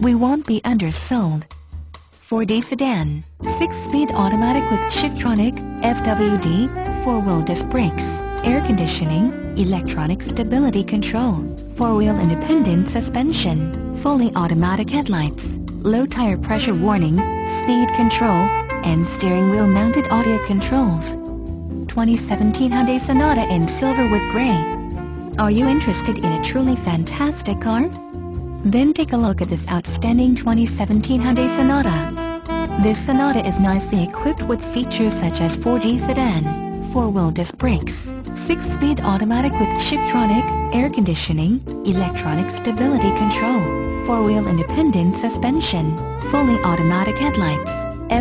We won't be undersold. 4D sedan, 6-speed automatic with Shiftronic, FWD, 4-wheel disc brakes, air conditioning, electronic stability control, 4-wheel independent suspension, fully automatic headlights, low tire pressure warning, speed control, and steering wheel mounted audio controls. 2017 Hyundai Sonata in silver with gray. Are you interested in a truly fantastic car? Then take a look at this outstanding 2017 Hyundai Sonata. This Sonata is nicely equipped with features such as 4D sedan, 4-wheel disc brakes, 6-speed automatic with Shiftronic, air conditioning, electronic stability control, 4-wheel independent suspension, fully automatic headlights,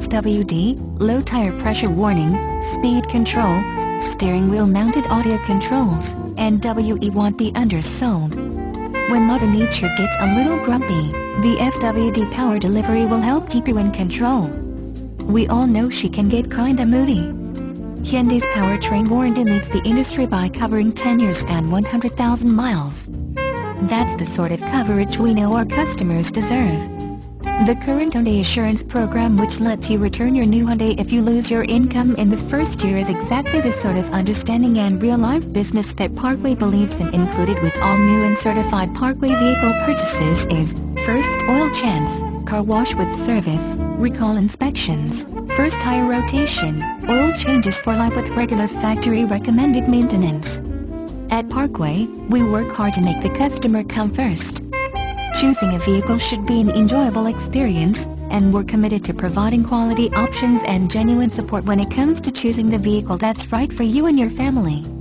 FWD, low tire pressure warning, speed control, steering wheel mounted audio controls, and we won't be undersold. When Mother Nature gets a little grumpy, the FWD power delivery will help keep you in control. We all know she can get kinda moody. Hyundai's powertrain warranty leads the industry by covering 10 years and 100,000 miles. That's the sort of coverage we know our customers deserve. The current Hyundai Assurance program, which lets you return your new Hyundai if you lose your income in the first year, is exactly the sort of understanding and real-life business that Parkway believes in. Included with all new and certified Parkway vehicle purchases is first oil change, car wash with service, recall inspections, first tire rotation, oil changes for life with regular factory-recommended maintenance. At Parkway, we work hard to make the customer come first. Choosing a vehicle should be an enjoyable experience, and we're committed to providing quality options and genuine support when it comes to choosing the vehicle that's right for you and your family.